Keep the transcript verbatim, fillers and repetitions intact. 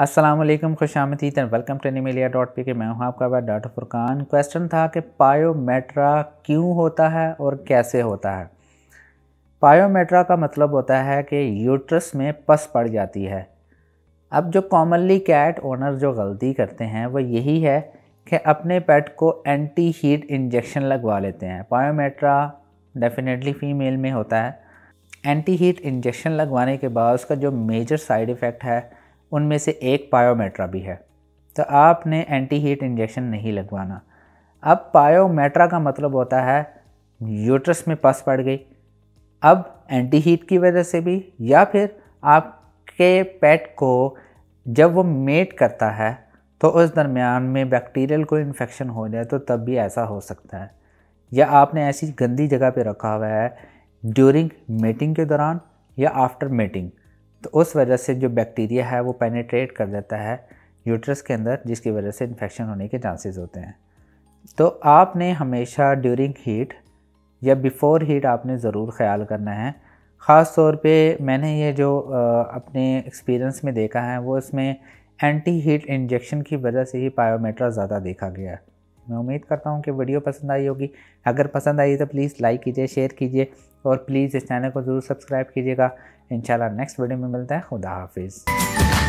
अस्सलामुअलैकुम, खुशामदीद and welcome to Neemilia dot P के। मैं हूं आपका भाई डॉक्टर फुरकान। क्वेश्चन था कि पायोमेट्रा क्यों होता है और कैसे होता है। पायोमेट्रा का मतलब होता है कि यूट्रस में पस पड़ जाती है। अब जो कॉमनली कैट ओनर जो गलती करते हैं वो यही है कि अपने पेट को एंटी हीट इंजेक्शन लगवा लेते हैं। पायोमेट्रा डेफिनेटली फ़ीमेल में होता है। एंटी हीट इंजेक्शन लगवाने के बाद उसका जो मेजर साइड इफ़ेक्ट है उनमें से एक पायोमेट्रा भी है, तो आपने एंटी हीट इंजेक्शन नहीं लगवाना। अब पायोमेट्रा का मतलब होता है यूट्रस में पस पड़ गई, अब एंटी हीट की वजह से भी, या फिर आपके पेट को जब वो मेट करता है तो उस दरमियान में बैक्टीरियल कोई इन्फेक्शन हो जाए तो तब भी ऐसा हो सकता है, या आपने ऐसी गंदी जगह पे रखा हुआ है ड्यूरिंग मेटिंग के दौरान या आफ्टर मेटिंग, तो उस वजह से जो बैक्टीरिया है वो पेनिट्रेट कर देता है यूट्रस के अंदर, जिसकी वजह से इन्फेक्शन होने के चांसेस होते हैं। तो आपने हमेशा ड्यूरिंग हीट या बिफोर हीट आपने ज़रूर ख्याल करना है। ख़ास तौर पे मैंने ये जो अपने एक्सपीरियंस में देखा है वो इसमें एंटी हीट इंजेक्शन की वजह से ही पायोमेट्रा ज़्यादा देखा गया है। मैं उम्मीद करता हूँ कि वीडियो पसंद आई होगी। अगर पसंद आई तो प्लीज़ लाइक कीजिए, शेयर कीजिए और प्लीज़ इस चैनल को ज़रूर सब्सक्राइब कीजिएगा। इंशाल्लाह नेक्स्ट वीडियो में मिलता है। खुदा हाफिज़।